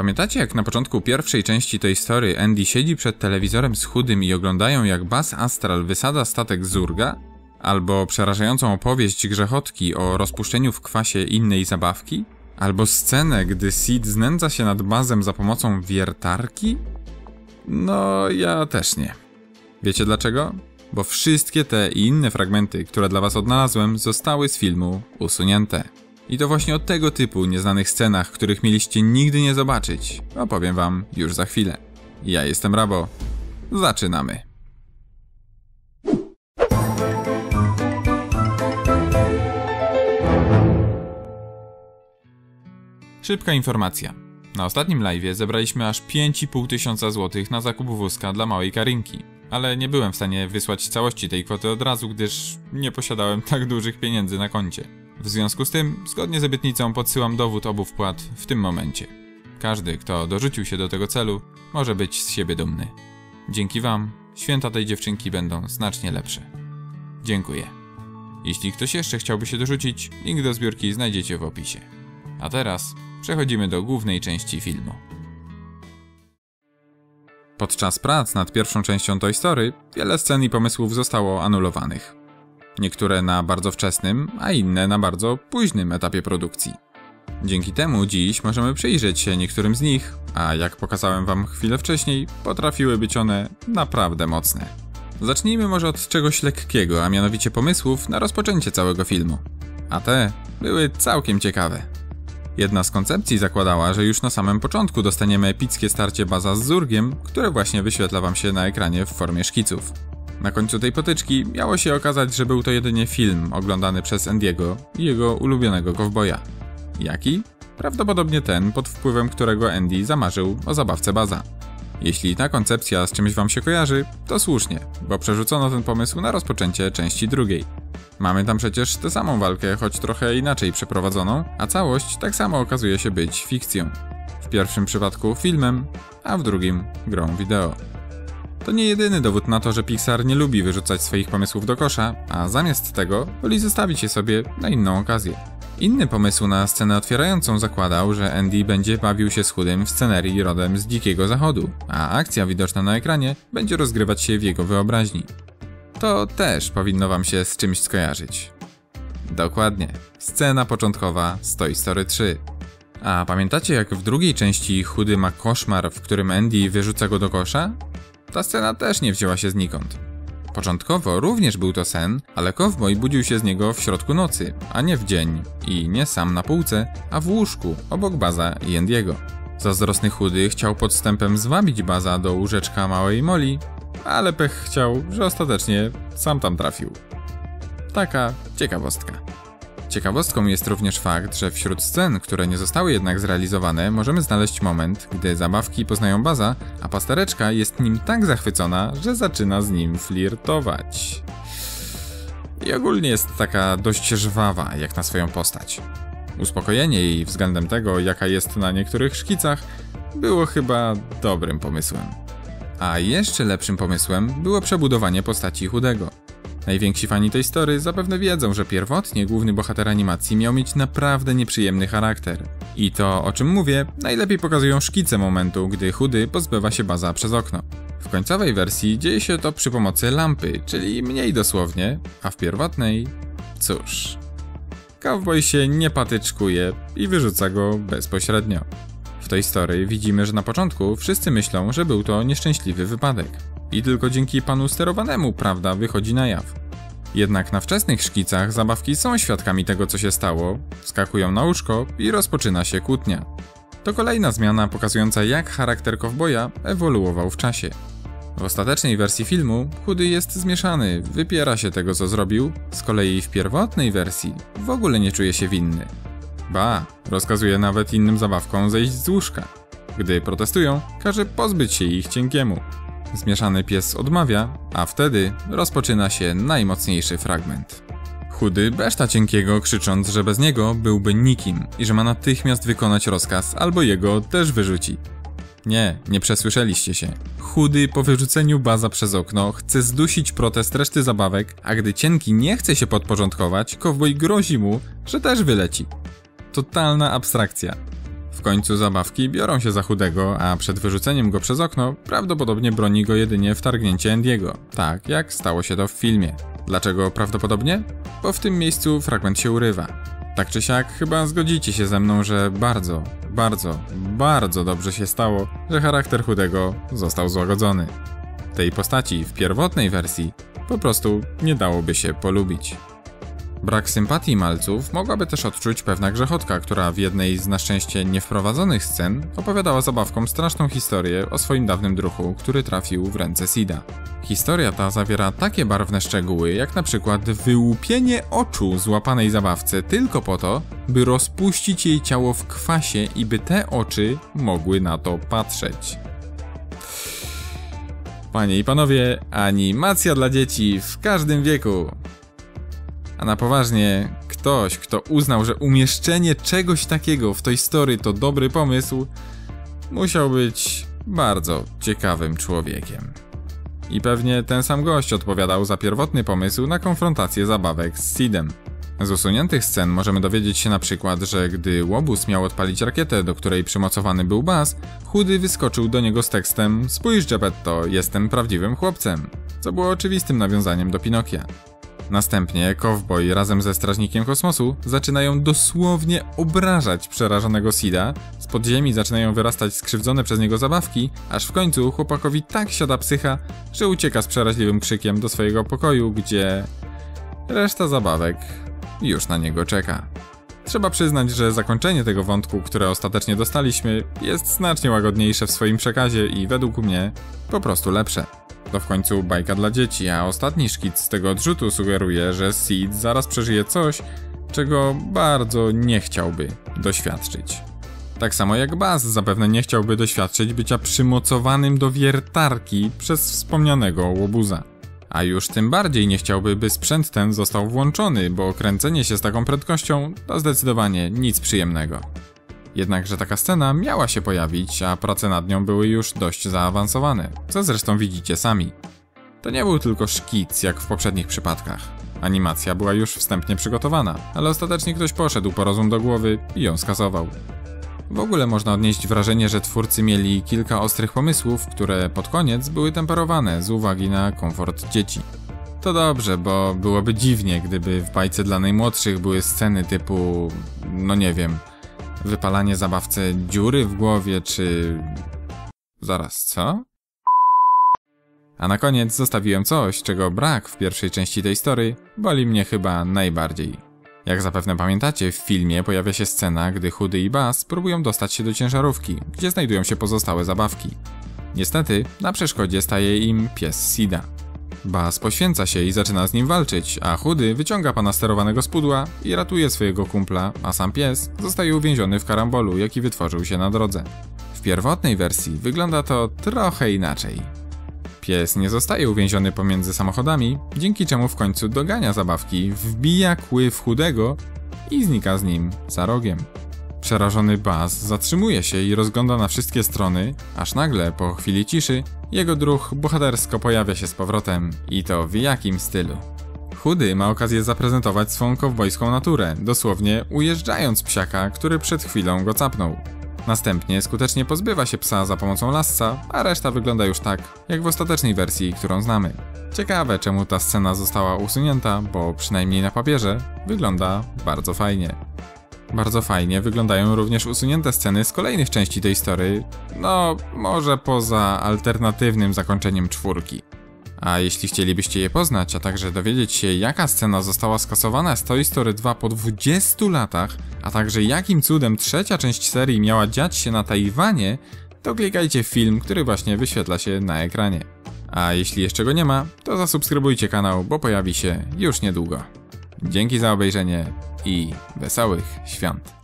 Pamiętacie, jak na początku pierwszej części tej historii Andy siedzi przed telewizorem z chudym i oglądają, jak Buzz Astral wysadza statek Zurga? Albo przerażającą opowieść Grzechotki o rozpuszczeniu w kwasie innej zabawki? Albo scenę, gdy Sid znęca się nad Buzzem za pomocą wiertarki? No, ja też nie. Wiecie dlaczego? Bo wszystkie te i inne fragmenty, które dla was odnalazłem, zostały z filmu usunięte. I to właśnie o tego typu nieznanych scenach, których mieliście nigdy nie zobaczyć, opowiem wam już za chwilę. Ja jestem Rabo. Zaczynamy! Szybka informacja. Na ostatnim live'ie zebraliśmy aż 5500 złotych na zakup wózka dla małej Karinki. Ale nie byłem w stanie wysłać całości tej kwoty od razu, gdyż nie posiadałem tak dużych pieniędzy na koncie. W związku z tym, zgodnie z obietnicą, podsyłam dowód obu wpłat w tym momencie. Każdy, kto dorzucił się do tego celu, może być z siebie dumny. Dzięki wam, święta tej dziewczynki będą znacznie lepsze. Dziękuję. Jeśli ktoś jeszcze chciałby się dorzucić, link do zbiórki znajdziecie w opisie. A teraz przechodzimy do głównej części filmu. Podczas prac nad pierwszą częścią Toy Story wiele scen i pomysłów zostało anulowanych. Niektóre na bardzo wczesnym, a inne na bardzo późnym etapie produkcji. Dzięki temu dziś możemy przyjrzeć się niektórym z nich, a jak pokazałem wam chwilę wcześniej, potrafiły być one naprawdę mocne. Zacznijmy może od czegoś lekkiego, a mianowicie pomysłów na rozpoczęcie całego filmu. A te były całkiem ciekawe. Jedna z koncepcji zakładała, że już na samym początku dostaniemy epickie starcie Buzza z Zurgiem, które właśnie wyświetla wam się na ekranie w formie szkiców. Na końcu tej potyczki miało się okazać, że był to jedynie film oglądany przez Andy'ego i jego ulubionego kowboja. Jaki? Prawdopodobnie ten, pod wpływem którego Andy zamarzył o zabawce Buzza. Jeśli ta koncepcja z czymś wam się kojarzy, to słusznie, bo przerzucono ten pomysł na rozpoczęcie części drugiej. Mamy tam przecież tę samą walkę, choć trochę inaczej przeprowadzoną, a całość tak samo okazuje się być fikcją. W pierwszym przypadku filmem, a w drugim grą wideo. To nie jedyny dowód na to, że Pixar nie lubi wyrzucać swoich pomysłów do kosza, a zamiast tego woli zostawić je sobie na inną okazję. Inny pomysł na scenę otwierającą zakładał, że Andy będzie bawił się z chudym w scenerii rodem z Dzikiego Zachodu, a akcja widoczna na ekranie będzie rozgrywać się w jego wyobraźni. To też powinno wam się z czymś skojarzyć. Dokładnie, scena początkowa z Toy Story 3. A pamiętacie, jak w drugiej części chudy ma koszmar, w którym Andy wyrzuca go do kosza? Ta scena też nie wzięła się znikąd. Początkowo również był to sen, ale kowboj budził się z niego w środku nocy, a nie w dzień i nie sam na półce, a w łóżku obok Buzza i Andy'ego. Zazdrosny chudy chciał podstępem zwabić Buzza do łóżeczka małej Molly, ale pech chciał, że ostatecznie sam tam trafił. Taka ciekawostka. Ciekawostką jest również fakt, że wśród scen, które nie zostały jednak zrealizowane, możemy znaleźć moment, gdy zabawki poznają Buzza, a Pastereczka jest nim tak zachwycona, że zaczyna z nim flirtować. I ogólnie jest taka dość żwawa, jak na swoją postać. Uspokojenie jej względem tego, jaka jest na niektórych szkicach, było chyba dobrym pomysłem. A jeszcze lepszym pomysłem było przebudowanie postaci chudego. Najwięksi fani tej story zapewne wiedzą, że pierwotnie główny bohater animacji miał mieć naprawdę nieprzyjemny charakter. I to, o czym mówię, najlepiej pokazują szkice momentu, gdy chudy pozbywa się Buzza przez okno. W końcowej wersji dzieje się to przy pomocy lampy, czyli mniej dosłownie, a w pierwotnej... cóż... Cowboy się nie patyczkuje i wyrzuca go bezpośrednio. W tej story widzimy, że na początku wszyscy myślą, że był to nieszczęśliwy wypadek. I tylko dzięki panu sterowanemu prawda wychodzi na jaw. Jednak na wczesnych szkicach zabawki są świadkami tego, co się stało, skakują na łóżko i rozpoczyna się kłótnia. To kolejna zmiana pokazująca, jak charakter kowboja ewoluował w czasie. W ostatecznej wersji filmu chudy jest zmieszany, wypiera się tego, co zrobił, z kolei w pierwotnej wersji w ogóle nie czuje się winny. Ba, rozkazuje nawet innym zabawkom zejść z łóżka. Gdy protestują, każe pozbyć się ich cienkiemu. Zmieszany pies odmawia, a wtedy rozpoczyna się najmocniejszy fragment. Chudy beszta cienkiego, krzycząc, że bez niego byłby nikim i że ma natychmiast wykonać rozkaz, albo jego też wyrzuci. Nie, nie przesłyszeliście się. Chudy po wyrzuceniu Buzza przez okno chce zdusić protest reszty zabawek, a gdy cienki nie chce się podporządkować, kowboj grozi mu, że też wyleci. Totalna abstrakcja. W W końcu zabawki biorą się za chudego, a przed wyrzuceniem go przez okno prawdopodobnie broni go jedynie wtargnięcie Andiego, tak jak stało się to w filmie. Dlaczego prawdopodobnie? Bo w tym miejscu fragment się urywa. Tak czy siak, chyba zgodzicie się ze mną, że bardzo, bardzo, bardzo dobrze się stało, że charakter chudego został złagodzony. Tej postaci w pierwotnej wersji po prostu nie dałoby się polubić. Brak sympatii malców mogłaby też odczuć pewna Grzechotka, która w jednej z na szczęście niewprowadzonych scen opowiadała zabawkom straszną historię o swoim dawnym druhu, który trafił w ręce Sida. Historia ta zawiera takie barwne szczegóły, jak na przykład wyłupienie oczu złapanej zabawce tylko po to, by rozpuścić jej ciało w kwasie i by te oczy mogły na to patrzeć. Panie i panowie, animacja dla dzieci w każdym wieku! A na poważnie, ktoś, kto uznał, że umieszczenie czegoś takiego w Toy Story to dobry pomysł, musiał być bardzo ciekawym człowiekiem. I pewnie ten sam gość odpowiadał za pierwotny pomysł na konfrontację zabawek z Sidem. Z usuniętych scen możemy dowiedzieć się na przykład, że gdy łobuz miał odpalić rakietę, do której przymocowany był Buzz, chudy wyskoczył do niego z tekstem „Spójrz, Gepetto, jestem prawdziwym chłopcem”, co było oczywistym nawiązaniem do Pinokia. Następnie Cowboy razem ze Strażnikiem Kosmosu zaczynają dosłownie obrażać przerażonego Sida, z podziemi zaczynają wyrastać skrzywdzone przez niego zabawki, aż w końcu chłopakowi tak siada psycha, że ucieka z przeraźliwym krzykiem do swojego pokoju, gdzie reszta zabawek już na niego czeka. Trzeba przyznać, że zakończenie tego wątku, które ostatecznie dostaliśmy, jest znacznie łagodniejsze w swoim przekazie i według mnie po prostu lepsze. To w końcu bajka dla dzieci, a ostatni szkic z tego odrzutu sugeruje, że Sid zaraz przeżyje coś, czego bardzo nie chciałby doświadczyć. Tak samo jak Buzz zapewne nie chciałby doświadczyć bycia przymocowanym do wiertarki przez wspomnianego łobuza. A już tym bardziej nie chciałby, by sprzęt ten został włączony, bo kręcenie się z taką prędkością to zdecydowanie nic przyjemnego. Jednakże taka scena miała się pojawić, a prace nad nią były już dość zaawansowane, co zresztą widzicie sami. To nie był tylko szkic, jak w poprzednich przypadkach. Animacja była już wstępnie przygotowana, ale ostatecznie ktoś poszedł po rozum do głowy i ją skasował. W ogóle można odnieść wrażenie, że twórcy mieli kilka ostrych pomysłów, które pod koniec były temperowane z uwagi na komfort dzieci. To dobrze, bo byłoby dziwnie, gdyby w bajce dla najmłodszych były sceny typu, no nie wiem, wypalanie zabawce dziury w głowie, czy... Zaraz, co? A na koniec zostawiłem coś, czego brak w pierwszej części tej historii boli mnie chyba najbardziej. Jak zapewne pamiętacie, w filmie pojawia się scena, gdy Chudy i Buzz próbują dostać się do ciężarówki, gdzie znajdują się pozostałe zabawki. Niestety, na przeszkodzie staje im pies Sida. Buzz poświęca się i zaczyna z nim walczyć, a Chudy wyciąga pana sterowanego z pudła i ratuje swojego kumpla, a sam pies zostaje uwięziony w karambolu, jaki wytworzył się na drodze. W pierwotnej wersji wygląda to trochę inaczej. Pies nie zostaje uwięziony pomiędzy samochodami, dzięki czemu w końcu dogania zabawki, wbija kły w Chudego i znika z nim za rogiem. Przerażony Buzz zatrzymuje się i rozgląda na wszystkie strony, aż nagle, po chwili ciszy, jego druh bohatersko pojawia się z powrotem i to w jakim stylu. Chudy ma okazję zaprezentować swą kowbojską naturę, dosłownie ujeżdżając psiaka, który przed chwilą go capnął. Następnie skutecznie pozbywa się psa za pomocą lasca, a reszta wygląda już tak, jak w ostatecznej wersji, którą znamy. Ciekawe, czemu ta scena została usunięta, bo przynajmniej na papierze wygląda bardzo fajnie. Bardzo fajnie wyglądają również usunięte sceny z kolejnych części tej historii, no może poza alternatywnym zakończeniem czwórki. A jeśli chcielibyście je poznać, a także dowiedzieć się, jaka scena została skasowana z Toy Story 2 po 20 latach, a także jakim cudem trzecia część serii miała dziać się na Tajwanie, to klikajcie w film, który właśnie wyświetla się na ekranie. A jeśli jeszcze go nie ma, to zasubskrybujcie kanał, bo pojawi się już niedługo. Dzięki za obejrzenie i wesołych świąt!